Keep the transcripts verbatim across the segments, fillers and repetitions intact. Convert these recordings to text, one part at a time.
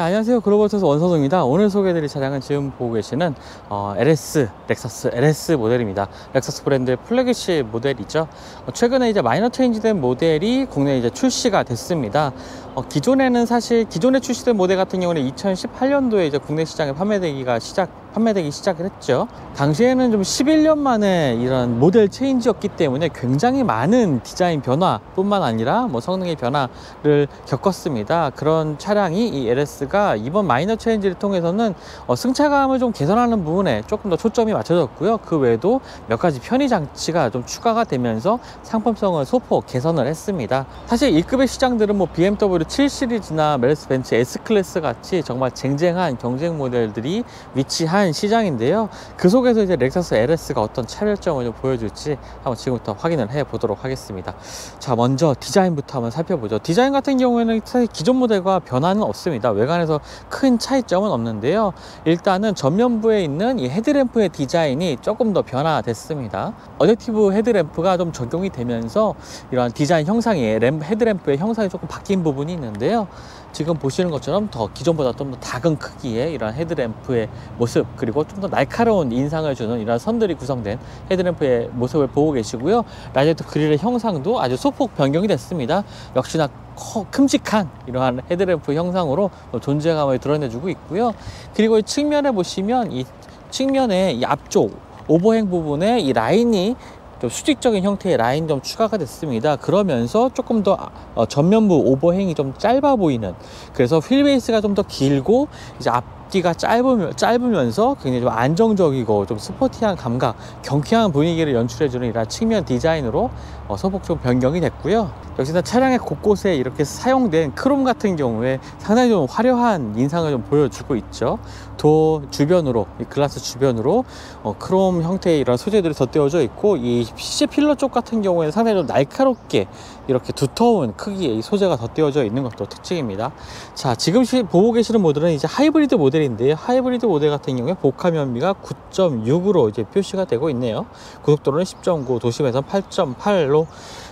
네, 안녕하세요. 글로벌오토뉴스 원서동입니다. 오늘 소개해드릴 차량은 지금 보고 계시는 어, 엘에스, 렉서스 엘에스 모델입니다. 렉서스 브랜드의 플래그십 모델이죠. 어, 최근에 이제 마이너 체인지된 모델이 국내에 이제 출시가 됐습니다. 어, 기존에는 사실 기존에 출시된 모델 같은 경우는 이천십팔 년도에 이제 국내 시장에 판매되기가 시작 판매되기 시작을 했죠. 당시에는 좀 십일 년 만에 이런 모델 체인지였기 때문에 굉장히 많은 디자인 변화뿐만 아니라 뭐 성능의 변화를 겪었습니다. 그런 차량이 이 엘에스가 이번 마이너 체인지를 통해서는 어, 승차감을 좀 개선하는 부분에 조금 더 초점이 맞춰졌고요. 그 외에도 몇 가지 편의 장치가 좀 추가가 되면서 상품성을 소폭 개선을 했습니다. 사실 이 급의 시장들은 뭐 비엠더블유 칠 시리즈나 메르스 벤츠 S클래스 같이 정말 쟁쟁한 경쟁 모델들이 위치한 시장인데요. 그 속에서 이제 렉서스 엘에스가 어떤 차별점을 좀 보여줄지 한번 지금부터 확인을 해 보도록 하겠습니다. 자, 먼저 디자인부터 한번 살펴보죠. 디자인 같은 경우에는 사실 기존 모델과 변화는 없습니다. 외관에서 큰 차이점은 없는데요. 일단은 전면부에 있는 이 헤드램프의 디자인이 조금 더 변화됐습니다. 어댑티브 헤드램프가 좀 적용이 되면서 이러한 디자인 형상이 램, 헤드램프의 형상이 조금 바뀐 부분이 있는데요. 지금 보시는 것처럼 더 기존보다 좀 더 작은 크기의 이러한 헤드램프의 모습, 그리고 좀 더 날카로운 인상을 주는 이런 선들이 구성된 헤드램프의 모습을 보고 계시고요. 라이트 그릴의 형상도 아주 소폭 변경이 됐습니다. 역시나 커, 큼직한 이러한 헤드램프 형상으로 존재감을 드러내주고 있고요. 그리고 이 측면에 보시면 이 측면에 이 앞쪽 오버행 부분에 이 라인이 좀 수직적인 형태의 라인 좀 추가가 됐습니다. 그러면서 조금 더 어, 전면부 오버행이 좀 짧아 보이는, 그래서 휠베이스가 좀 더 길고 이제 앞 앞뒤가 짧으면, 짧으면서 굉장히 좀 안정적이고 좀 스포티한 감각, 경쾌한 분위기를 연출해주는 이런 측면 디자인으로 어, 소폭 좀 변경이 됐고요. 역시나 차량의 곳곳에 이렇게 사용된 크롬 같은 경우에 상당히 좀 화려한 인상을 좀 보여주고 있죠. 도 주변으로, 이 글라스 주변으로 어, 크롬 형태의 이런 소재들이 덧대어져 있고, 이 피씨 필러 쪽 같은 경우에는 상당히 좀 날카롭게 이렇게 두터운 크기의 이 소재가 덧대어져 있는 것도 특징입니다. 자, 지금 시, 보고 계시는 모델은 이제 하이브리드 모델 인데 하이브리드 모델 같은 경우에 복합 연비가 구 점 육으로 이제 표시가 되고 있네요. 고속도로는 십 점 구, 도심에서는 팔 점 팔로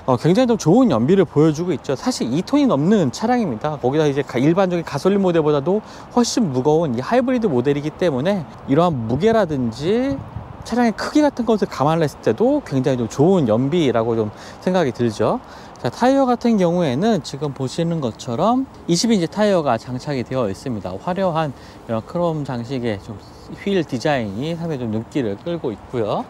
어, 굉장히 좀 좋은 연비를 보여주고 있죠. 사실 이 톤이 넘는 차량입니다. 거기다 이제 일반적인 가솔린 모델보다도 훨씬 무거운 이 하이브리드 모델이기 때문에 이러한 무게라든지 차량의 크기 같은 것을 감안했을 때도 굉장히 좀 좋은 연비라고 좀 생각이 들죠. 자, 타이어 같은 경우에는 지금 보시는 것처럼 이십 인치 타이어가 장착이 되어 있습니다. 화려한 이런 크롬 장식의 좀 휠 디자인이 상당히 좀 눈길을 끌고 있고요.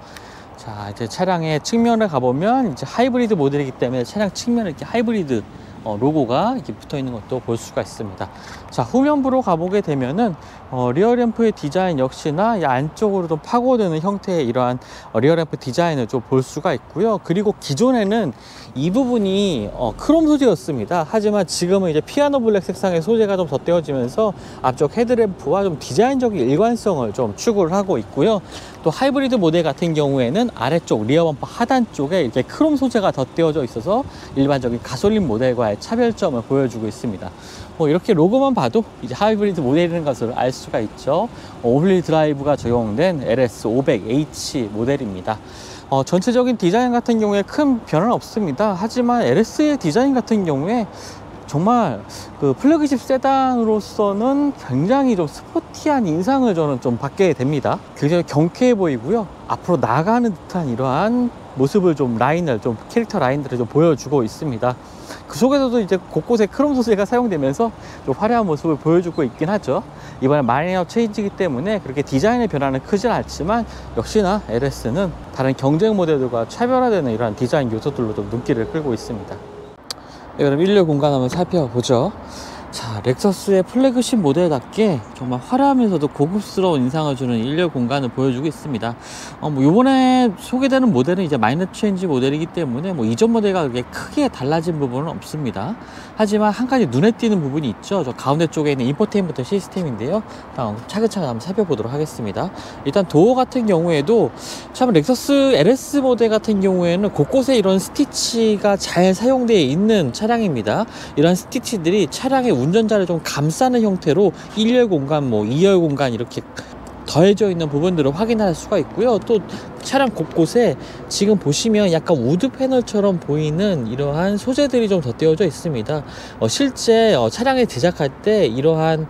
자, 이제 차량의 측면을 가보면 이제 하이브리드 모델이기 때문에 차량 측면에 이렇게 하이브리드 어, 로고가 이렇게 붙어 있는 것도 볼 수가 있습니다. 자, 후면부로 가보게 되면은 어, 리어램프의 디자인 역시나 이 안쪽으로 좀 파고드는 형태의 이러한 어, 리어램프 디자인을 좀 볼 수가 있고요. 그리고 기존에는 이 부분이 어, 크롬 소재였습니다. 하지만 지금은 이제 피아노 블랙 색상의 소재가 좀 덧대어지면서 앞쪽 헤드램프와 좀 디자인적인 일관성을 좀 추구를 하고 있고요. 또 하이브리드 모델 같은 경우에는 아래쪽 리어 범퍼 하단 쪽에 이렇게 크롬 소재가 덧대어져 있어서 일반적인 가솔린 모델과의 차별점을 보여주고 있습니다. 뭐 이렇게 로고만 봐도 이제 하이브리드 모델인 것을 알 수가 있죠. 오블리 드라이브가 적용된 엘에스 오백 에이치 모델입니다. 어, 전체적인 디자인 같은 경우에 큰 변화는 없습니다. 하지만 엘에스의 디자인 같은 경우에 정말 그 플래그십 세단으로서는 굉장히 좀 스포티한 인상을 저는 좀 받게 됩니다. 굉장히 경쾌해 보이고요. 앞으로 나가는 듯한 이러한 모습을 좀 라인을 좀 캐릭터 라인들을 좀 보여주고 있습니다. 그 속에서도 이제 곳곳에 크롬 소재가 사용되면서 좀 화려한 모습을 보여주고 있긴 하죠. 이번에 마이너 체인지이기 때문에 그렇게 디자인의 변화는 크진 않지만 역시나 엘에스는 다른 경쟁 모델들과 차별화되는 이러한 디자인 요소들로 좀 눈길을 끌고 있습니다. 네, 그럼 일렬 공간 한번 살펴보죠. 자, 렉서스의 플래그십 모델답게 정말 화려하면서도 고급스러운 인상을 주는 일렬 공간을 보여주고 있습니다. 어, 뭐 요번에 소개되는 모델은 이제 마이너 체인지 모델이기 때문에 뭐 이전 모델과 그렇게 크게 달라진 부분은 없습니다. 하지만 한 가지 눈에 띄는 부분이 있죠. 저 가운데 쪽에 있는 인포테인먼트 시스템인데요. 차근차근 한번 살펴보도록 하겠습니다. 일단 도어 같은 경우에도 참 렉서스 엘에스 모델 같은 경우에는 곳곳에 이런 스티치가 잘 사용되어 있는 차량입니다. 이런 스티치들이 차량의 운전자를 좀 감싸는 형태로 일열 공간, 뭐 이열 공간 이렇게 더해져 있는 부분들을 확인할 수가 있고요. 또 차량 곳곳에 지금 보시면 약간 우드 패널처럼 보이는 이러한 소재들이 좀 덧대어져 있습니다. 어, 실제 어, 차량에 제작할 때 이러한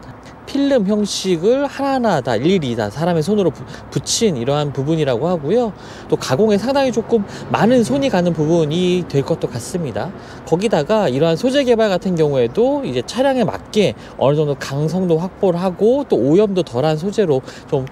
필름 형식을 하나하나 다 일일이 다 사람의 손으로 부, 붙인 이러한 부분이라고 하고요. 또 가공에 상당히 조금 많은 손이 가는 부분이 될 것도 같습니다. 거기다가 이러한 소재 개발 같은 경우에도 이제 차량에 맞게 어느 정도 강성도 확보를 하고 또 오염도 덜한 소재로 좀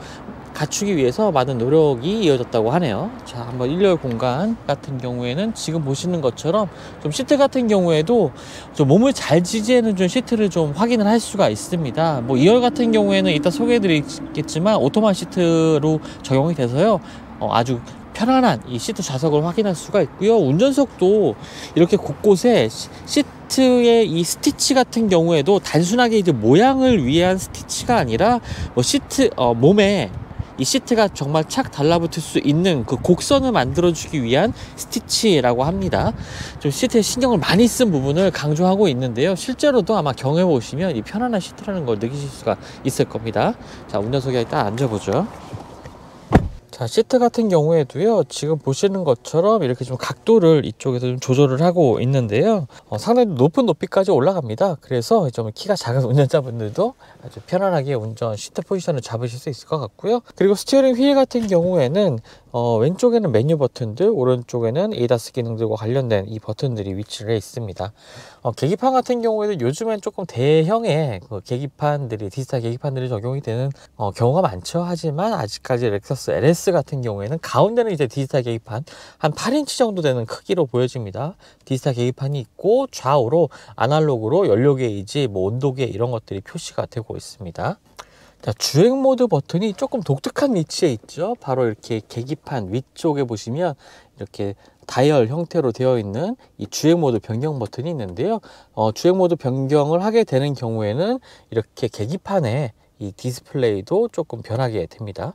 갖추기 위해서 많은 노력이 이어졌다고 하네요. 자, 한번 일렬 공간 같은 경우에는 지금 보시는 것처럼 좀 시트 같은 경우에도 좀 몸을 잘 지지하는 좀 시트를 좀 확인을 할 수가 있습니다. 뭐 이열 같은 경우에는 이따 소개해드리겠지만 오토만 시트로 적용이 돼서요. 어, 아주 편안한 이 시트 좌석을 확인할 수가 있고요. 운전석도 이렇게 곳곳에 시트의 이 스티치 같은 경우에도 단순하게 이제 모양을 위한 스티치가 아니라 뭐 시트 어, 몸에 이 시트가 정말 착 달라붙을 수 있는 그 곡선을 만들어주기 위한 스티치라고 합니다. 좀 시트에 신경을 많이 쓴 부분을 강조하고 있는데요. 실제로도 아마 경험해보시면 이 편안한 시트라는 걸 느끼실 수가 있을 겁니다. 자, 운전석에 일단 앉아보죠. 자, 시트 같은 경우에도요, 지금 보시는 것처럼 이렇게 좀 각도를 이쪽에서 좀 조절을 하고 있는데요. 어, 상당히 높은 높이까지 올라갑니다. 그래서 좀 키가 작은 운전자분들도 아주 편안하게 운전 시트 포지션을 잡으실 수 있을 것 같고요. 그리고 스티어링 휠 같은 경우에는 어, 왼쪽에는 메뉴 버튼들, 오른쪽에는 에이다스 기능들과 관련된 이 버튼들이 위치를 해 있습니다. 어, 계기판 같은 경우에도 요즘엔 조금 대형의 그 계기판들이, 디지털 계기판들이 적용이 되는 어, 경우가 많죠. 하지만 아직까지 렉서스 엘에스 같은 경우에는 가운데는 이제 디지털 계기판 한 팔 인치 정도 되는 크기로 보여집니다. 디지털 계기판이 있고 좌우로 아날로그로 연료 게이지, 뭐 온도 계 이런 것들이 표시가 되고 있습니다. 자, 주행 모드 버튼이 조금 독특한 위치에 있죠. 바로 이렇게 계기판 위쪽에 보시면 이렇게 다이얼 형태로 되어 있는 이 주행 모드 변경 버튼이 있는데요. 어, 주행 모드 변경을 하게 되는 경우에는 이렇게 계기판에 이 디스플레이도 조금 변하게 됩니다.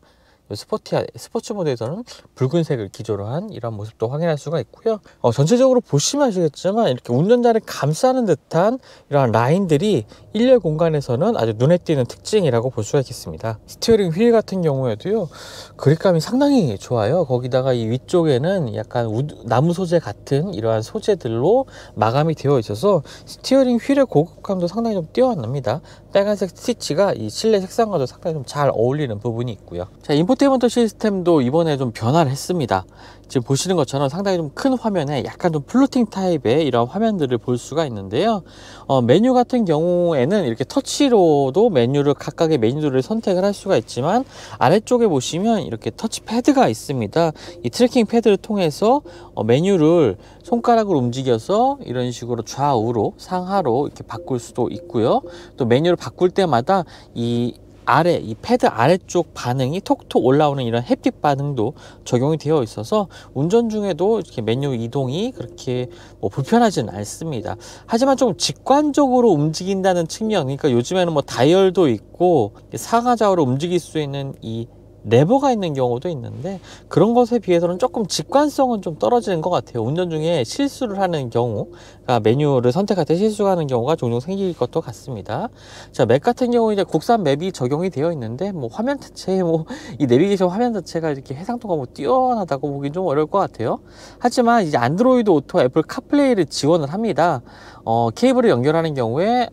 스포티한, 스포츠 모드에서는 붉은색을 기조로 한 이런 모습도 확인할 수가 있고요. 어, 전체적으로 보시면 아시겠지만 이렇게 운전자를 감싸는 듯한 이러한 라인들이 일렬 공간에서는 아주 눈에 띄는 특징이라고 볼 수가 있겠습니다. 스티어링 휠 같은 경우에도요, 그립감이 상당히 좋아요. 거기다가 이 위쪽에는 약간 우드, 나무 소재 같은 이러한 소재들로 마감이 되어 있어서 스티어링 휠의 고급감도 상당히 좀 뛰어납니다. 빨간색 스티치가 이 실내 색상과도 상당히 좀 잘 어울리는 부분이 있고요. 자, 인포테인먼트 시스템도 이번에 좀 변화를 했습니다. 지금 보시는 것처럼 상당히 좀 큰 화면에 약간 좀 플로팅 타입의 이런 화면들을 볼 수가 있는데요. 어, 메뉴 같은 경우에는 이렇게 터치로도 메뉴를 각각의 메뉴를 선택을 할 수가 있지만 아래쪽에 보시면 이렇게 터치 패드가 있습니다. 이 트래킹 패드를 통해서 어, 메뉴를 손가락으로 움직여서 이런 식으로 좌우로 상하로 이렇게 바꿀 수도 있고요. 또 메뉴를 바꿀 때마다 이 아래 이 패드 아래쪽 반응이 톡톡 올라오는 이런 햅틱 반응도 적용이 되어 있어서 운전 중에도 이렇게 메뉴 이동이 그렇게 뭐 불편하지는 않습니다. 하지만 좀 직관적으로 움직인다는 측면, 그러니까 요즘에는 뭐 다이얼도 있고 상하좌우로 움직일 수 있는 이 레버가 있는 경우도 있는데 그런 것에 비해서는 조금 직관성은 좀 떨어지는 것 같아요. 운전 중에 실수를 하는 경우, 그러니까 메뉴를 선택할 때 실수하는 경우가 종종 생길 것도 같습니다. 자, 맵 같은 경우 이제 국산 맵이 적용이 되어 있는데 뭐 화면 자체, 뭐 이 내비게이션 화면 자체가 이렇게 해상도가 뭐 뛰어나다고 보긴 좀 어려울 것 같아요. 하지만 이제 안드로이드 오토, 애플 카플레이를 지원을 합니다. 어, 케이블을 연결하는 경우에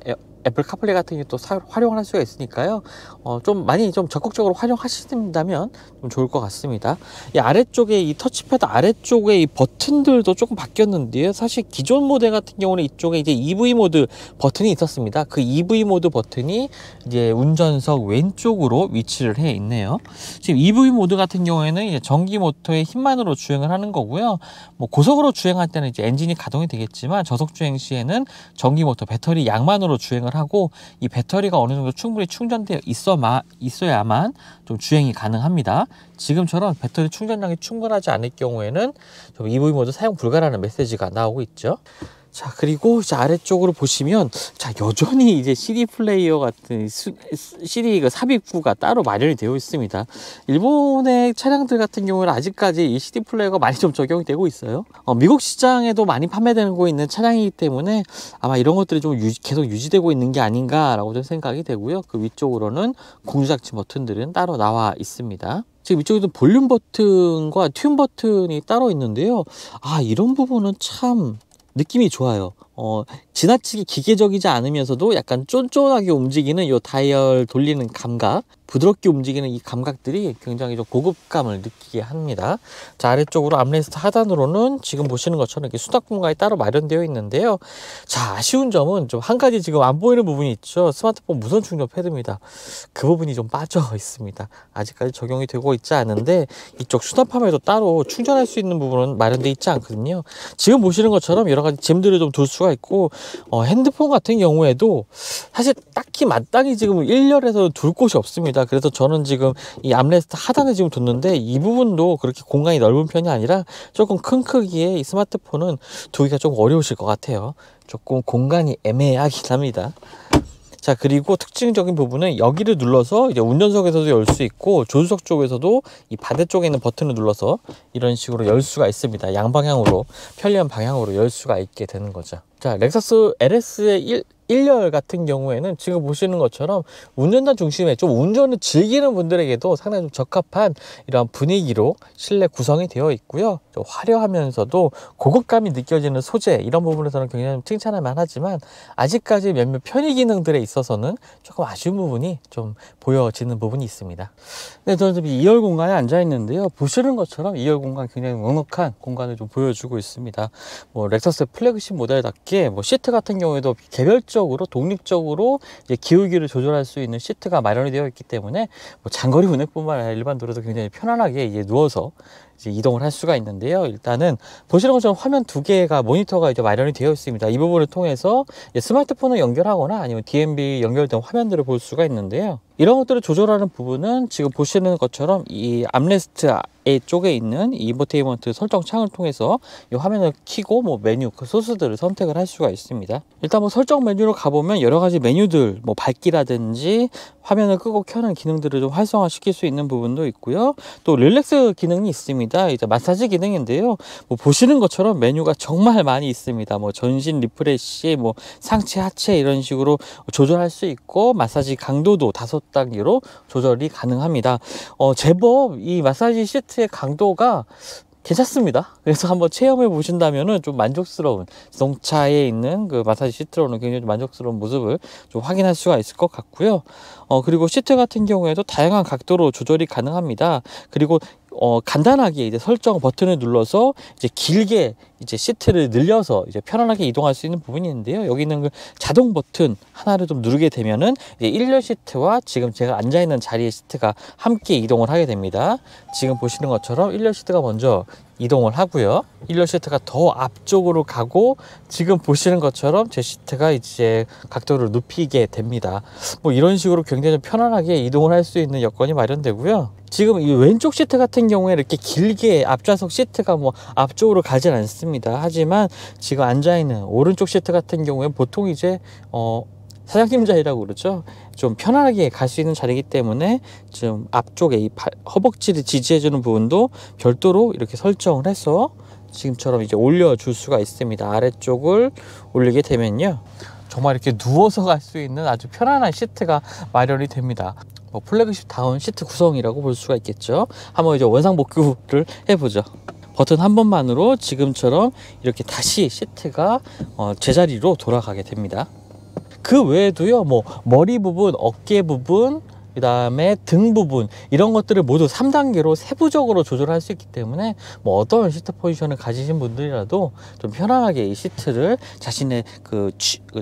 애플 카플레이 같은 게 또 활용할 수가 있으니까요. 어, 좀 많이 좀 적극적으로 활용하신다면 좀 좋을 것 같습니다. 이 아래쪽에 이 터치패드 아래쪽에 이 버튼들도 조금 바뀌었는데요. 사실 기존 모델 같은 경우는 이쪽에 이제 이브이 모드 버튼이 있었습니다. 그 이브이 모드 버튼이 이제 운전석 왼쪽으로 위치를 해 있네요. 지금 이브이 모드 같은 경우에는 이제 전기 모터의 힘만으로 주행을 하는 거고요. 뭐 고속으로 주행할 때는 이제 엔진이 가동이 되겠지만 저속 주행 시에는 전기 모터 배터리 양만으로 주행을 하고 이 배터리가 어느 정도 충분히 충전되어 있어마, 있어야만 좀 주행이 가능합니다. 지금처럼 배터리 충전량이 충분하지 않을 경우에는 좀 이브이 모드 사용 불가라는 메시지가 나오고 있죠. 자, 그리고 이제 아래쪽으로 보시면 자, 여전히 이제 씨디 플레이어 같은 수, 씨디 그 삽입구가 따로 마련이 되어 있습니다. 일본의 차량들 같은 경우는 아직까지 이 씨디 플레이어가 많이 좀 적용이 되고 있어요. 어, 미국 시장에도 많이 판매되고 있는 차량이기 때문에 아마 이런 것들이 좀 유지, 계속 유지되고 있는 게 아닌가라고 좀 생각이 되고요. 그 위쪽으로는 공조작치 버튼들은 따로 나와 있습니다. 지금 이쪽에도 볼륨 버튼과 튠 버튼이 따로 있는데요. 아, 이런 부분은 참 느낌이 좋아요. 어, 지나치게 기계적이지 않으면서도 약간 쫀쫀하게 움직이는 이 다이얼 돌리는 감각, 부드럽게 움직이는 이 감각들이 굉장히 좀 고급감을 느끼게 합니다. 자, 아래쪽으로 암레스트 하단으로는 지금 보시는 것처럼 이렇게 수납 공간이 따로 마련되어 있는데요. 자, 아쉬운 점은 좀 한 가지 지금 안 보이는 부분이 있죠. 스마트폰 무선 충전 패드입니다. 그 부분이 좀 빠져 있습니다. 아직까지 적용이 되고 있지 않은데 이쪽 수납함에도 따로 충전할 수 있는 부분은 마련되어 있지 않거든요. 지금 보시는 것처럼 여러 가지 짐들을 좀 둘 수가 있고 어, 핸드폰 같은 경우에도 사실 딱히 마땅히 지금 일렬에서 둘 곳이 없습니다. 그래서 저는 지금 이 암레스트 하단에 지금 뒀는데 이 부분도 그렇게 공간이 넓은 편이 아니라 조금 큰 크기의 이 스마트폰은 두기가 좀 어려우실 것 같아요. 조금 공간이 애매하긴 합니다. 자, 그리고 특징적인 부분은 여기를 눌러서 이제 운전석에서도 열 수 있고 조수석 쪽에서도 이 반대쪽에 있는 버튼을 눌러서 이런 식으로 열 수가 있습니다. 양방향으로 편리한 방향으로 열 수가 있게 되는 거죠. 자, 렉서스 엘에스의 일 열 같은 경우에는 지금 보시는 것처럼 운전자 중심에 좀 운전을 즐기는 분들에게도 상당히 좀 적합한 이런 분위기로 실내 구성이 되어 있고요. 좀 화려하면서도 고급감이 느껴지는 소재, 이런 부분에서는 굉장히 칭찬할 만하지만 아직까지 몇몇 편의 기능들에 있어서는 조금 아쉬운 부분이 좀 보여지는 부분이 있습니다. 네, 저는 지금 이 열 공간에 앉아 있는데요. 보시는 것처럼 이 열 공간 굉장히 넉넉한 공간을 좀 보여주고 있습니다. 뭐 렉서스 플래그십 모델답게 뭐 시트 같은 경우에도 개별적 독립적으로 이제 기울기를 조절할 수 있는 시트가 마련이 되어 있기 때문에 뭐 장거리 운행뿐만 아니라 일반 도로에서 굉장히 편안하게 이제 누워서 이제 이동을 할 수가 있는데요. 일단은 보시는 것처럼 화면 두 개가 모니터가 이제 마련이 되어 있습니다. 이 부분을 통해서 스마트폰을 연결하거나 아니면 디엠비 연결된 화면들을 볼 수가 있는데요. 이런 것들을 조절하는 부분은 지금 보시는 것처럼 이 암레스트 쪽에 있는 이 인포테인먼트 설정 창을 통해서 이 화면을 켜고 뭐 메뉴, 그 소스들을 선택을 할 수가 있습니다. 일단 뭐 설정 메뉴로 가보면 여러 가지 메뉴들, 뭐 밝기라든지 화면을 끄고 켜는 기능들을 좀 활성화시킬 수 있는 부분도 있고요. 또 릴렉스 기능이 있습니다. 이제 마사지 기능인데요. 뭐 보시는 것처럼 메뉴가 정말 많이 있습니다. 뭐 전신 리프레시, 뭐 상체, 하체 이런 식으로 조절할 수 있고 마사지 강도도 다섯 단계로 조절이 가능합니다. 어, 제법 이 마사지 시트의 강도가 괜찮습니다. 그래서 한번 체험해 보신다면은 좀 만족스러운, 자동차에 있는 그 마사지 시트로는 굉장히 만족스러운 모습을 좀 확인할 수가 있을 것 같고요. 어, 그리고 시트 같은 경우에도 다양한 각도로 조절이 가능합니다. 그리고 어, 간단하게 이제 설정 버튼을 눌러서 이제 길게 이제 시트를 늘려서 이제 편안하게 이동할 수 있는 부분이 있는데요. 여기 있는 그 자동 버튼 하나를 좀 누르게 되면은 이제 일 열 시트와 지금 제가 앉아있는 자리의 시트가 함께 이동을 하게 됩니다. 지금 보시는 것처럼 일 열 시트가 먼저 이동을 하고요. 일 열 시트가 더 앞쪽으로 가고 지금 보시는 것처럼 제 시트가 이제 각도를 눕히게 됩니다. 뭐 이런 식으로 굉장히 편안하게 이동을 할 수 있는 여건이 마련되고요. 지금 이 왼쪽 시트 같은 경우에 이렇게 길게 앞좌석 시트가 뭐 앞쪽으로 가진 않습니다. 하지만 지금 앉아있는 오른쪽 시트 같은 경우에 보통 이제 어 사장님 자리라고 그러죠. 좀 편안하게 갈 수 있는 자리이기 때문에 좀 앞쪽에 이 허벅지를 지지해주는 부분도 별도로 이렇게 설정을 해서 지금처럼 이제 올려줄 수가 있습니다. 아래쪽을 올리게 되면요. 정말 이렇게 누워서 갈 수 있는 아주 편안한 시트가 마련이 됩니다. 뭐 플래그십 다운 시트 구성이라고 볼 수가 있겠죠. 한번 이제 원상복구를 해보죠. 버튼 한 번만으로 지금처럼 이렇게 다시 시트가 어 제자리로 돌아가게 됩니다. 그 외에도요, 뭐 머리 부분, 어깨 부분, 그 다음에 등 부분, 이런 것들을 모두 삼 단계로 세부적으로 조절할 수 있기 때문에 뭐 어떤 시트 포지션을 가지신 분들이라도 좀 편안하게 이 시트를 자신의 그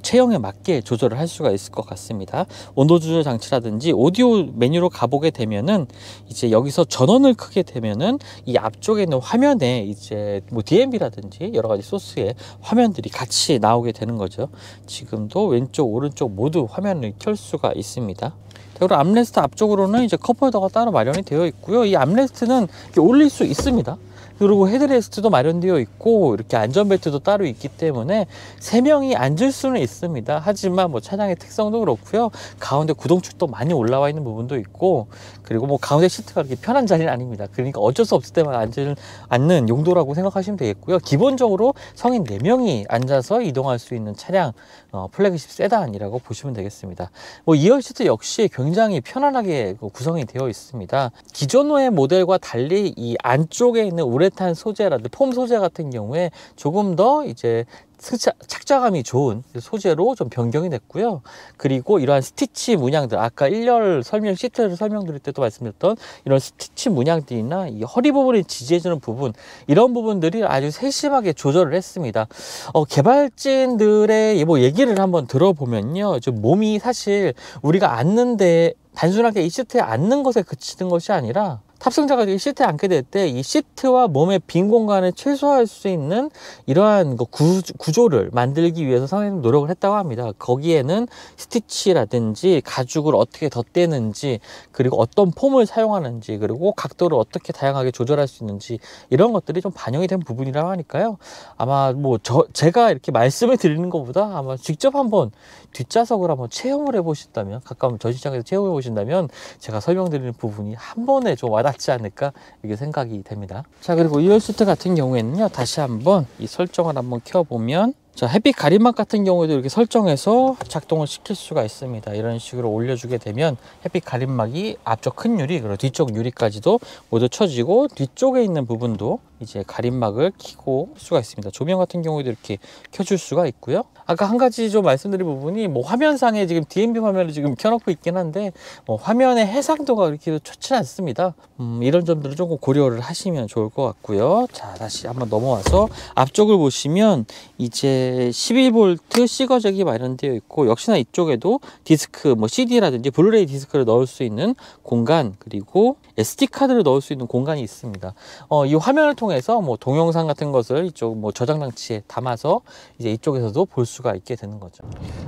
체형에 맞게 조절을 할 수가 있을 것 같습니다. 온도 조절 장치라든지 오디오 메뉴로 가보게 되면은 이제 여기서 전원을 크게 되면은 이 앞쪽에 있는 화면에 이제 뭐 디엠비라든지 여러 가지 소스의 화면들이 같이 나오게 되는 거죠. 지금도 왼쪽, 오른쪽 모두 화면을 켤 수가 있습니다. 그리고 암레스트 앞쪽으로는 이제 컵홀더가 따로 마련이 되어 있고요. 이 암레스트는 이렇게 올릴 수 있습니다. 그리고 헤드레스트도 마련되어 있고 이렇게 안전벨트도 따로 있기 때문에 세 명이 앉을 수는 있습니다. 하지만 뭐 차량의 특성도 그렇고요. 가운데 구동축도 많이 올라와 있는 부분도 있고 그리고 뭐 가운데 시트가 그렇게 편한 자리는 아닙니다. 그러니까 어쩔 수 없을 때만 앉을, 앉는 용도라고 생각하시면 되겠고요. 기본적으로 성인 네 명이 앉아서 이동할 수 있는 차량 어, 플래그십 세단이라고 보시면 되겠습니다. 뭐 이 열 시트 역시 굉장히 편안하게 구성이 되어 있습니다. 기존의 모델과 달리 이 안쪽에 있는 우레 우레탄 소재라든지 폼 소재 같은 경우에 조금 더 이제 착자감이 좋은 소재로 좀 변경이 됐고요. 그리고 이러한 스티치 문양들, 아까 일열 설명 시트를 설명드릴 때도 말씀드렸던 이런 스티치 문양들이나 이 허리 부분을 지지해주는 부분, 이런 부분들이 아주 세심하게 조절을 했습니다. 어, 개발진들의 뭐 얘기를 한번 들어보면요, 좀 몸이 사실 우리가 앉는데 단순하게 이 시트에 앉는 것에 그치는 것이 아니라, 탑승자가 이 시트에 앉게 될 때 이 시트와 몸의 빈 공간을 최소화할 수 있는 이러한 구조를 만들기 위해서 상당히 노력을 했다고 합니다. 거기에는 스티치라든지 가죽을 어떻게 덧대는지, 그리고 어떤 폼을 사용하는지, 그리고 각도를 어떻게 다양하게 조절할 수 있는지, 이런 것들이 좀 반영이 된 부분이라고 하니까요. 아마 뭐 저, 제가 이렇게 말씀을 드리는 것보다 아마 직접 한번 뒷좌석을 한번 체험을 해보신다면, 가까운 전시장에서 체험해 보신다면 제가 설명드리는 부분이 한 번에 좀 와닿 낫지 않을까, 이게 생각이 됩니다. 자, 그리고 일열 시트 같은 경우에는요, 다시 한번 이 설정을 한번 켜보면, 자, 햇빛 가림막 같은 경우에도 이렇게 설정해서 작동을 시킬 수가 있습니다. 이런 식으로 올려주게 되면 햇빛 가림막이 앞쪽 큰 유리, 그리고 뒤쪽 유리까지도 모두 쳐지고, 뒤쪽에 있는 부분도 이제 가림막을 켜고 할 수가 있습니다. 조명 같은 경우에도 이렇게 켜줄 수가 있고요. 아까 한 가지 좀 말씀드린 부분이, 뭐 화면상에 지금 디엠비 화면을 지금 켜놓고 있긴 한데, 뭐 화면의 해상도가 이렇게 좋지 않습니다. 음, 이런 점들을 조금 고려를 하시면 좋을 것 같고요. 자, 다시 한번 넘어와서 앞쪽을 보시면 이제 십이 볼트 시거잭이 마련되어 있고, 역시나 이쪽에도 디스크, 뭐 씨디라든지 블루레이 디스크를 넣을 수 있는 공간, 그리고 에스디 카드를 넣을 수 있는 공간이 있습니다. 어, 이 화면을 통해서 뭐 동영상 같은 것을 이쪽 뭐 저장 장치에 담아서 이제 이쪽에서도 볼 수가 있게 되는 거죠.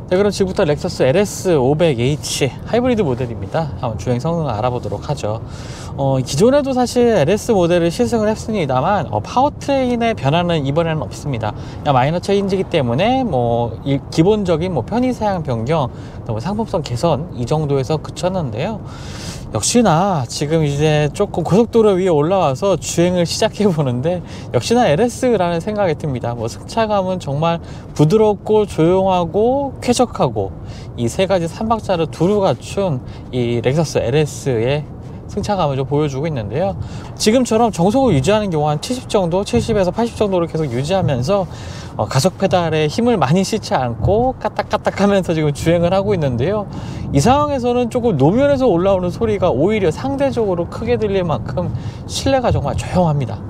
네, 그럼 지금부터 렉서스 엘에스 오백 에이치 하이브리드 모델입니다. 한번 주행 성능을 알아보도록 하죠. 어, 기존에도 사실 엘에스 모델을 시승을 했습니다만, 어, 파워트레인의 변화는 이번에는 없습니다. 그냥 마이너 체인지기 때문에 뭐 이 기본적인 뭐 편의 사양 변경, 뭐 상품성 개선, 이 정도에서 그쳤는데요. 역시나 지금 이제 조금 고속도로 위에 올라와서 주행을 시작해 보는데, 역시나 엘에스라는 생각이 듭니다. 뭐 승차감은 정말 부드럽고 조용하고 쾌적하고, 이 세 가지 삼박자를 두루 갖춘 이 렉서스 엘에스의 승차감을 좀 보여주고 있는데요. 지금처럼 정속을 유지하는 경우 한 칠십 정도, 칠십에서 팔십 정도를 계속 유지하면서 어, 가속 페달에 힘을 많이 싣지 않고 까딱까딱 하면서 지금 주행을 하고 있는데요. 이 상황에서는 조금 노면에서 올라오는 소리가 오히려 상대적으로 크게 들릴 만큼 실내가 정말 조용합니다.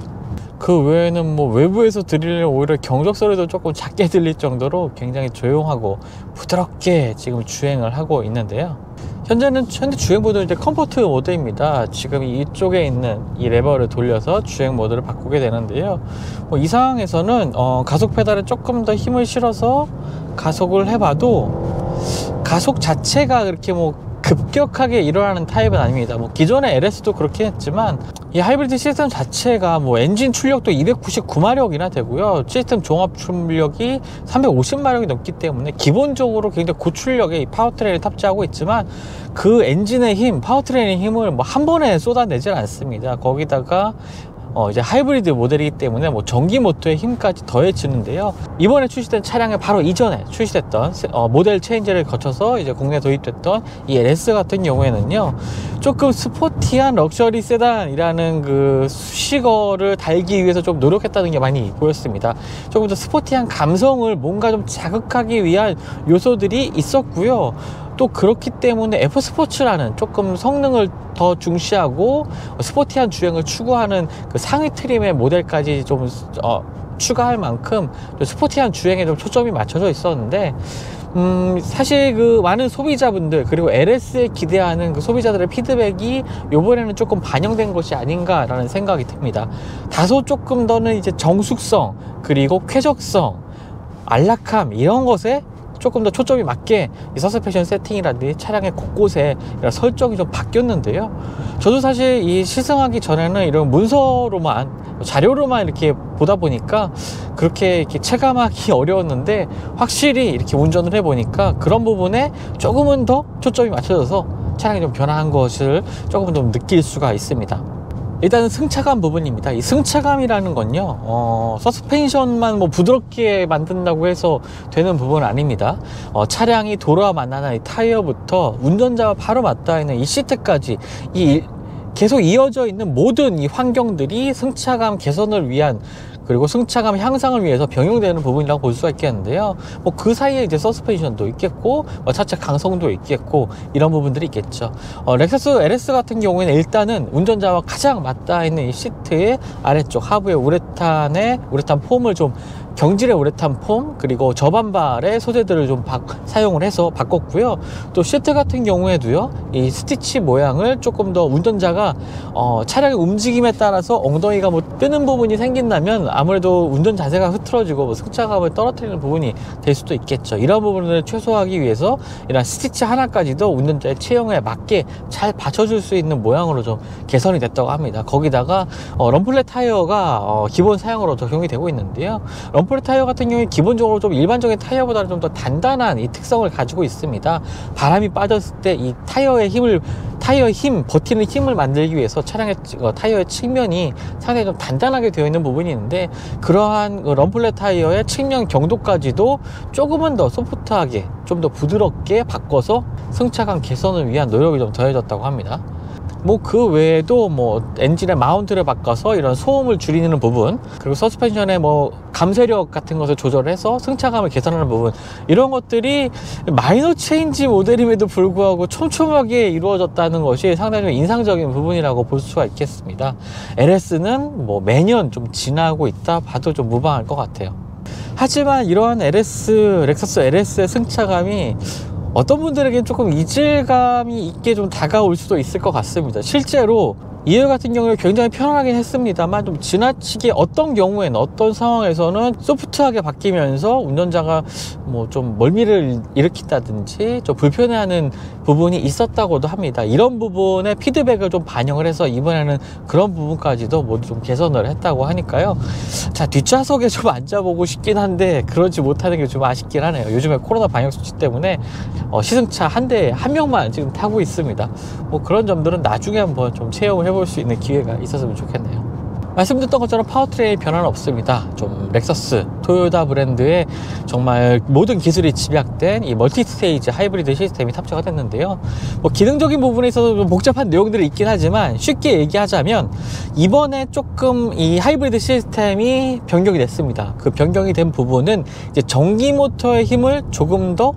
그 외에는 뭐 외부에서 들리는 오히려 경적 소리도 조금 작게 들릴 정도로 굉장히 조용하고 부드럽게 지금 주행을 하고 있는데요. 현재는 현재 주행 모드는 이제 컴포트 모드입니다. 지금 이쪽에 있는 이 레버를 돌려서 주행 모드를 바꾸게 되는데요. 뭐 이 상황에서는 어, 가속 페달에 조금 더 힘을 실어서 가속을 해봐도 가속 자체가 그렇게 뭐 급격하게 일어나는 타입은 아닙니다. 뭐 기존의 엘에스도 그렇긴 했지만, 이 하이브리드 시스템 자체가 뭐 엔진 출력도 이백구십구 마력이나 되고요, 시스템 종합 출력이 삼백오십 마력이 넘기 때문에 기본적으로 굉장히 고출력의 파워트레인을 탑재하고 있지만, 그 엔진의 힘, 파워트레인의 힘을 뭐 한 번에 쏟아내질 않습니다. 거기다가 어, 이제 하이브리드 모델이기 때문에 뭐 전기 모터의 힘까지 더해지는데요. 이번에 출시된 차량의 바로 이전에 출시됐던 어, 모델 체인지를 거쳐서 이제 국내 도입됐던 이 엘에스 같은 경우에는요, 조금 스포티한 럭셔리 세단이라는 그 수식어를 달기 위해서 좀 노력했다는 게 많이 보였습니다. 조금 더 스포티한 감성을 뭔가 좀 자극하기 위한 요소들이 있었고요. 또 그렇기 때문에 에프 스포츠라는 조금 성능을 더 중시하고 스포티한 주행을 추구하는 그 상위 트림의 모델까지 좀 어, 추가할 만큼 스포티한 주행에 좀 초점이 맞춰져 있었는데, 음, 사실 그 많은 소비자분들, 그리고 엘에스에 기대하는 그 소비자들의 피드백이 요번에는 조금 반영된 것이 아닌가라는 생각이 듭니다. 다소 조금 더는 이제 정숙성, 그리고 쾌적성, 안락함, 이런 것에 조금 더 초점이 맞게 이 서스펜션 세팅이라든지 차량의 곳곳에 이런 설정이 좀 바뀌었는데요. 저도 사실 이 시승하기 전에는 이런 문서로만, 자료로만 이렇게 보다 보니까 그렇게 이렇게 체감하기 어려웠는데, 확실히 이렇게 운전을 해보니까 그런 부분에 조금은 더 초점이 맞춰져서 차량이 좀 변화한 것을 조금 좀 느낄 수가 있습니다. 일단은 승차감 부분입니다. 이 승차감이라는 건요, 어, 서스펜션만 뭐 부드럽게 만든다고 해서 되는 부분은 아닙니다. 어, 차량이 도로와 만나는 이 타이어부터 운전자와 바로 맞닿아 있는 이 시트까지 이 계속 이어져 있는 모든 이 환경들이 승차감 개선을 위한, 그리고 승차감 향상을 위해서 병용되는 부분이라고 볼 수가 있겠는데요. 뭐 그 사이에 이제 서스펜션도 있겠고, 뭐 차체 강성도 있겠고, 이런 부분들이 있겠죠. 어, 렉서스 엘에스 같은 경우에는 일단은 운전자와 가장 맞닿아 있는 이 시트의 아래쪽 하부의 우레탄의 우레탄 폼을 좀, 경질의 우레탄 폼, 그리고 저반발의 소재들을 좀 바, 사용을 해서 바꿨고요. 또 시트 같은 경우에도요, 이 스티치 모양을 조금 더 운전자가 어, 차량의 움직임에 따라서 엉덩이가 뭐 뜨는 부분이 생긴다면 아무래도 운전 자세가 흐트러지고 뭐 승차감을 떨어뜨리는 부분이 될 수도 있겠죠. 이런 부분을 최소화하기 위해서 이런 스티치 하나까지도 운전자의 체형에 맞게 잘 받쳐줄 수 있는 모양으로 좀 개선이 됐다고 합니다. 거기다가 어, 럼플렛 타이어가 어, 기본 사양으로 적용이 되고 있는데요. 럼플렛 타이어 같은 경우에 기본적으로 좀 일반적인 타이어보다는 좀 더 단단한 이 특성을 가지고 있습니다. 바람이 빠졌을 때 이 타이어의 힘을 타이어 힘, 버티는 힘을 만들기 위해서 차량의 어, 타이어의 측면이 상당히 좀 단단하게 되어 있는 부분이 있는데, 그러한 그 럼플렛 타이어의 측면 경도까지도 조금은 더 소프트하게, 좀 더 부드럽게 바꿔서 승차감 개선을 위한 노력이 좀 더해졌다고 합니다. 뭐 그 외에도 뭐 엔진의 마운트를 바꿔서 이런 소음을 줄이는 부분, 그리고 서스펜션의 뭐 감쇄력 같은 것을 조절해서 승차감을 개선하는 부분, 이런 것들이 마이너 체인지 모델임에도 불구하고 촘촘하게 이루어졌다는 것이 상당히 인상적인 부분이라고 볼 수가 있겠습니다. 엘에스는 뭐 매년 좀 지나고 있다 봐도 좀 무방할 것 같아요. 하지만 이러한 엘에스, 렉서스 엘에스의 승차감이 어떤 분들에게는 조금 이질감이 있게 좀 다가올 수도 있을 것 같습니다. 실제로 이열 같은 경우에 굉장히 편안하긴 했습니다만, 좀 지나치게 어떤 경우에는, 어떤 상황에서는 소프트하게 바뀌면서 운전자가 뭐 좀 멀미를 일으킨다든지 좀 불편해하는 부분이 있었다고도 합니다. 이런 부분에 피드백을 좀 반영을 해서 이번에는 그런 부분까지도 모두 좀 개선을 했다고 하니까요. 자, 뒷좌석에 좀 앉아보고 싶긴 한데 그러지 못하는 게 좀 아쉽긴 하네요. 요즘에 코로나 방역 수치 때문에 어, 시승차 한 대에 한 명만 지금 타고 있습니다. 뭐 그런 점들은 나중에 한번 좀 체험을 해볼 수 있는 기회가 있었으면 좋겠네요. 말씀드렸던 것처럼 파워트레인 변화는 없습니다. 좀 렉서스, 토요타 브랜드의 정말 모든 기술이 집약된 이 멀티스테이지 하이브리드 시스템이 탑재가 됐는데요. 뭐 기능적인 부분에 있어서 좀 복잡한 내용들이 있긴 하지만 쉽게 얘기하자면 이번에 조금 이 하이브리드 시스템이 변경이 됐습니다. 그 변경이 된 부분은 이제 전기 모터의 힘을 조금 더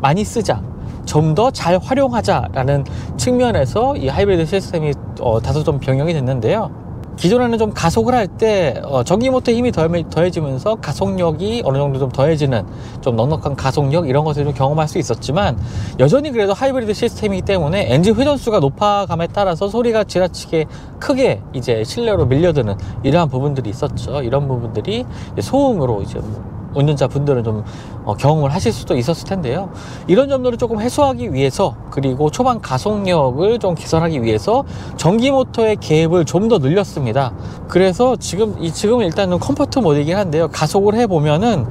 많이 쓰자, 좀 더 잘 활용하자라는 측면에서 이 하이브리드 시스템이 어, 다소 좀 변경이 됐는데요. 기존에는 좀 가속을 할 때 어, 전기모터의 힘이 더, 더해지면서 가속력이 어느 정도 좀 더해지는 좀 넉넉한 가속력, 이런 것을 좀 경험할 수 있었지만, 여전히 그래도 하이브리드 시스템이기 때문에 엔진 회전수가 높아감에 따라서 소리가 지나치게 크게 이제 실내로 밀려드는 이러한 부분들이 있었죠. 이런 부분들이 이제 소음으로 이제 뭐 운전자 분들은 좀 어, 경험을 하실 수도 있었을 텐데요. 이런 점들을 조금 해소하기 위해서, 그리고 초반 가속력을 좀 개선하기 위해서 전기 모터의 개입을 좀 더 늘렸습니다. 그래서 지금 이 지금은 일단은 컴포트 모드이긴 한데요. 가속을 해보면은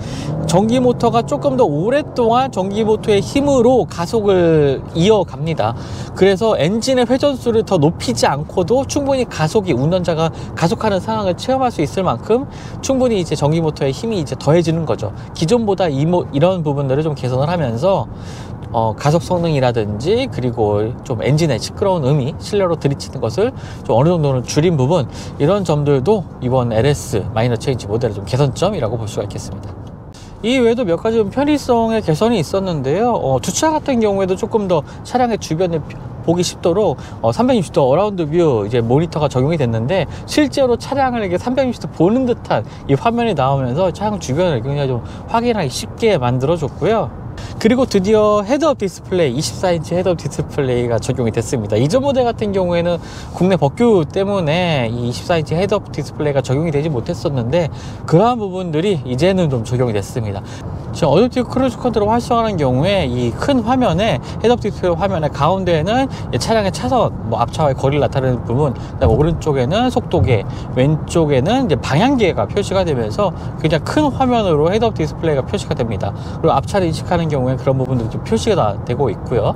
전기 모터가 조금 더 오랫동안 전기 모터의 힘으로 가속을 이어갑니다. 그래서 엔진의 회전수를 더 높이지 않고도 충분히 가속이, 운전자가 가속하는 상황을 체험할 수 있을 만큼 충분히 이제 전기 모터의 힘이 이제 더해지는 거죠. 기존보다 이모, 이런 부분들을 좀 개선을 하면서 어, 가속 성능이라든지, 그리고 좀 엔진의 시끄러운 음이 실내로 들이치는 것을 좀 어느 정도는 줄인 부분, 이런 점들도 이번 엘에스 마이너 체인지 모델의 좀 개선점이라고 볼 수가 있겠습니다. 이 외에도 몇 가지 편의성의 개선이 있었는데요. 어, 주차 같은 경우에도 조금 더 차량의 주변에 보기 쉽도록 어, 삼백육십 도 어라운드 뷰 이제 모니터가 적용이 됐는데, 실제로 차량을 이렇게 삼백육십 도 보는 듯한 이 화면이 나오면서 차량 주변을 굉장히 좀 확인하기 쉽게 만들어줬고요. 그리고 드디어 헤드업 디스플레이, 이십사 인치 헤드업 디스플레이가 적용이 됐습니다. 이전 모델 같은 경우에는 국내 법규 때문에 이 이십사 인치 헤드업 디스플레이가 적용이 되지 못했었는데, 그러한 부분들이 이제는 좀 적용이 됐습니다. 지금 어댑티브 크루즈 컨트롤 활성화하는 경우에 이 큰 화면에, 헤드업 디스플레이 화면의 가운데에는 차량의 차선, 뭐 앞차와의 거리를 나타내는 부분, 그다음에 오른쪽에는 속도계, 왼쪽에는 이제 방향계가 표시가 되면서 굉장히 큰 화면으로 헤드업 디스플레이가 표시가 됩니다. 그리고 앞차를 인식하는 경우에 그런 부분들도 표시가 되고 있고요.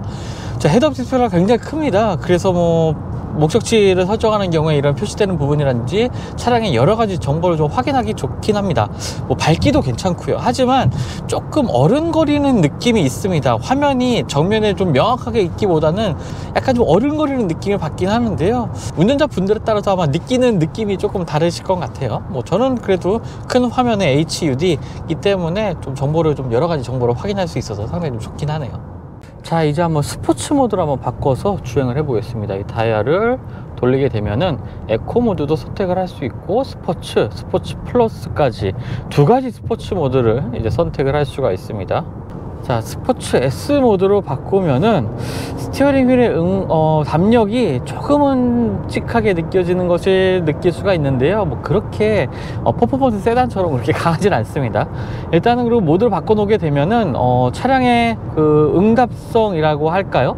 자, 헤드업 디스플레이가 굉장히 큽니다. 그래서 뭐 목적지를 설정하는 경우에 이런 표시되는 부분이라든지 차량의 여러 가지 정보를 좀 확인하기 좋긴 합니다. 뭐 밝기도 괜찮고요. 하지만 조금 어른거리는 느낌이 있습니다. 화면이 정면에 좀 명확하게 있기보다는 약간 좀 어른거리는 느낌을 받긴 하는데요. 운전자 분들에 따라서 아마 느끼는 느낌이 조금 다르실 것 같아요. 뭐 저는 그래도 큰 화면에 에이치유디 이 때문에 좀 정보를 좀 여러 가지 정보를 확인할 수 있어서 상당히 좀 좋긴 하네요. 자, 이제 한번 스포츠 모드로 한번 바꿔서 주행을 해보겠습니다. 이 다이얼을 돌리게 되면은 에코 모드도 선택을 할 수 있고 스포츠, 스포츠 플러스까지 두 가지 스포츠 모드를 이제 선택을 할 수가 있습니다. 자, 스포츠 S 모드로 바꾸면은 스티어링 휠의 응, 어, 담력이 조금은 칙하게 느껴지는 것을 느낄 수가 있는데요. 뭐 그렇게 어, 퍼포먼스 세단처럼 그렇게 강하진 않습니다. 일단은 그리고 모드를 바꿔놓게 되면은 어, 차량의 그 응답성이라고 할까요?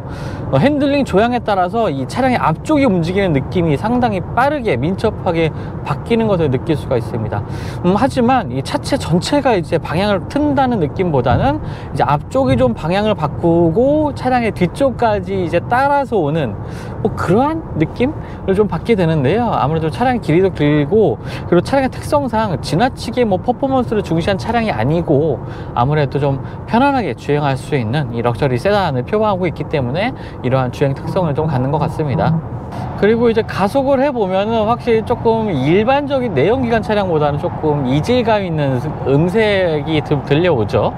어, 핸들링 조향에 따라서 이 차량의 앞쪽이 움직이는 느낌이 상당히 빠르게 민첩하게 바뀌는 것을 느낄 수가 있습니다. 음, 하지만 이 차체 전체가 이제 방향을 튼다는 느낌보다는 이제 앞쪽이 좀 방향을 바꾸고 차량의 뒤쪽까지 이제 따라서 오는 뭐 그러한 느낌을 좀 받게 되는데요. 아무래도 차량 길이도 길고 그리고 차량의 특성상 지나치게 뭐 퍼포먼스를 중시한 차량이 아니고 아무래도 좀 편안하게 주행할 수 있는 이 럭셔리 세단을 표방하고 있기 때문에 이러한 주행 특성을 좀 갖는 것 같습니다. 그리고 이제 가속을 해보면은 확실히 조금 일반적인 내연기관 차량보다는 조금 이질감 있는 음색이 들려오죠.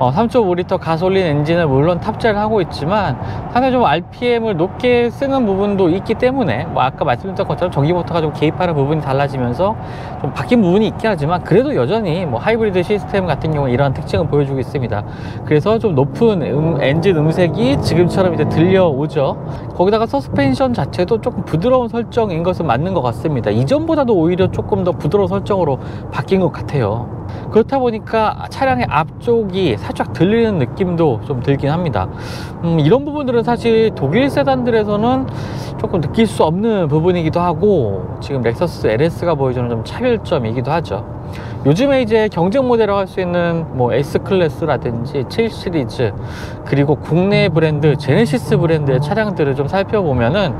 어, 삼 점 오 리터 가솔린 엔진을 물론 탑재를 하고 있지만 상당히 좀 알피엠을 높게 쓰는 부분도 있기 때문에 뭐 아까 말씀드렸던 것처럼 전기모터가 좀 개입하는 부분이 달라지면서 좀 바뀐 부분이 있긴 하지만 그래도 여전히 뭐 하이브리드 시스템 같은 경우에 이러한 특징을 보여주고 있습니다. 그래서 좀 높은 음, 엔진 음색이 지금처럼 이제 들려오죠. 거기다가 서스펜션 자체도 조금 부드러운 설정인 것은 맞는 것 같습니다. 이전보다도 오히려 조금 더 부드러운 설정으로 바뀐 것 같아요. 그렇다 보니까 차량의 앞쪽이 살짝 들리는 느낌도 좀 들긴 합니다. 음, 이런 부분들은 사실 독일 세단들에서는 조금 느낄 수 없는 부분이기도 하고 지금 렉서스 엘에스가 보여주는 좀 차별점이기도 하죠. 요즘에 이제 경쟁 모델이라고 할 수 있는 뭐 S클래스라든지 칠 시리즈 그리고 국내 브랜드 제네시스 브랜드의 차량들을 좀 살펴보면은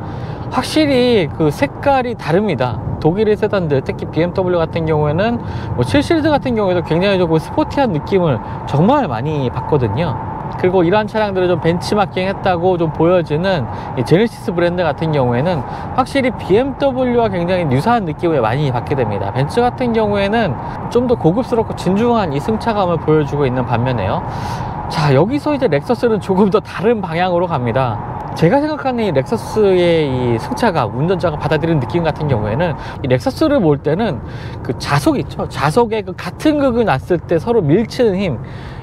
확실히 그 색깔이 다릅니다. 독일의 세단들, 특히 비엠더블유 같은 경우에는 뭐 칠 시리즈 같은 경우에도 굉장히 조금 스포티한 느낌을 정말 많이 봤거든요. 그리고 이러한 차량들을 좀 벤치마킹 했다고 좀 보여지는 이 제네시스 브랜드 같은 경우에는 확실히 비엠더블유와 굉장히 유사한 느낌을 많이 받게 됩니다. 벤츠 같은 경우에는 좀 더 고급스럽고 진중한 이 승차감을 보여주고 있는 반면에요. 자, 여기서 이제 렉서스는 조금 더 다른 방향으로 갑니다. 제가 생각하는 이 렉서스의 이 승차감, 운전자가 받아들이는 느낌 같은 경우에는 이 렉서스를 볼 때는 그 자석 있죠? 자석에 그 같은 극을 놨을 때 서로 밀치는 힘,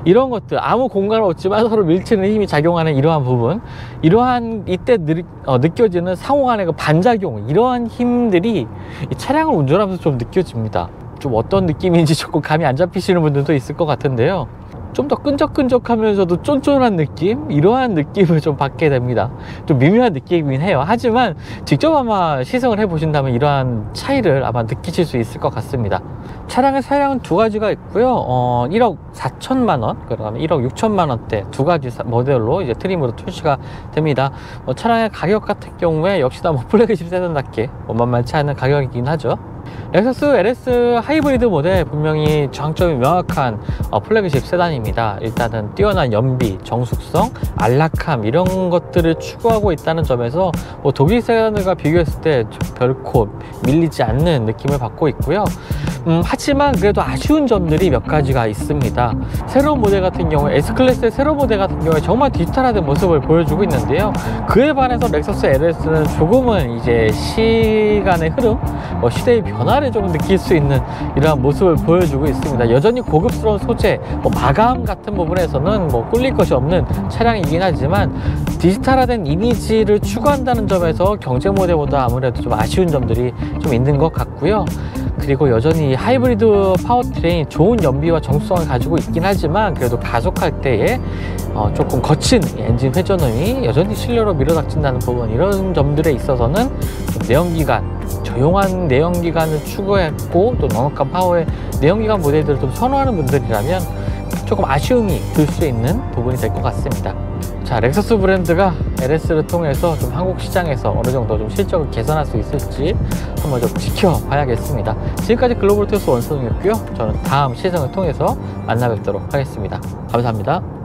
이런 것들, 아무 공간을 없지만 서로 밀치는 힘이 작용하는 이러한 부분, 이러한 이때 느, 어, 느껴지는 상호간의 그 반작용, 이러한 힘들이 이 차량을 운전하면서 좀 느껴집니다. 좀 어떤 느낌인지 조금 감이 안 잡히시는 분들도 있을 것 같은데요. 좀 더 끈적끈적하면서도 쫀쫀한 느낌? 이러한 느낌을 좀 받게 됩니다. 좀 미묘한 느낌이긴 해요. 하지만 직접 아마 시승을 해보신다면 이러한 차이를 아마 느끼실 수 있을 것 같습니다. 차량의 사양은 두 가지가 있고요. 어, 일억 사천만 원, 그 다음에 일억 육천만 원대 두 가지 모델로 이제 트림으로 출시가 됩니다. 어, 차량의 가격 같은 경우에 역시나 뭐 플래그십 세단답게 뭐 만만치 않은 가격이긴 하죠. 렉서스 엘에스 하이브리드 모델 분명히 장점이 명확한 어, 플래그십 세단입니다. 일단은 뛰어난 연비, 정숙성, 안락함 이런 것들을 추구하고 있다는 점에서 뭐 독일 세단과 비교했을 때 결코 밀리지 않는 느낌을 받고 있고요. 음, 하지만 그래도 아쉬운 점들이 몇 가지가 있습니다. 새로운 모델 같은 경우에 S클래스의 새로운 모델 같은 경우에 정말 디지털화된 모습을 보여주고 있는데요. 그에 반해서 렉서스 엘에스는 조금은 이제 시간의 흐름, 뭐 시대의 변화를 좀 느낄 수 있는 이러한 모습을 보여주고 있습니다. 여전히 고급스러운 소재, 뭐 마감 같은 부분에서는 뭐 꿀릴 것이 없는 차량이긴 하지만 디지털화된 이미지를 추구한다는 점에서 경쟁 모델보다 아무래도 좀 아쉬운 점들이 좀 있는 것 같고요. 그리고 여전히 하이브리드 파워트레인 좋은 연비와 정수성을 가지고 있긴 하지만 그래도 가속할 때에 어 조금 거친 엔진 회전음이 여전히 실내로 밀어닥친다는 부분 이런 점들에 있어서는 내연기관 조용한 내연기관을 추구했고 또 넉넉한 파워의 내연기관 모델들을 좀 선호하는 분들이라면 조금 아쉬움이 들 수 있는 부분이 될 것 같습니다. 자, 렉서스 브랜드가 엘에스를 통해서 좀 한국 시장에서 어느 정도 좀 실적을 개선할 수 있을지 한번 좀 지켜봐야겠습니다. 지금까지 글로벌오토뉴스 원성이었고요. 저는 다음 시상을 통해서 만나 뵙도록 하겠습니다. 감사합니다.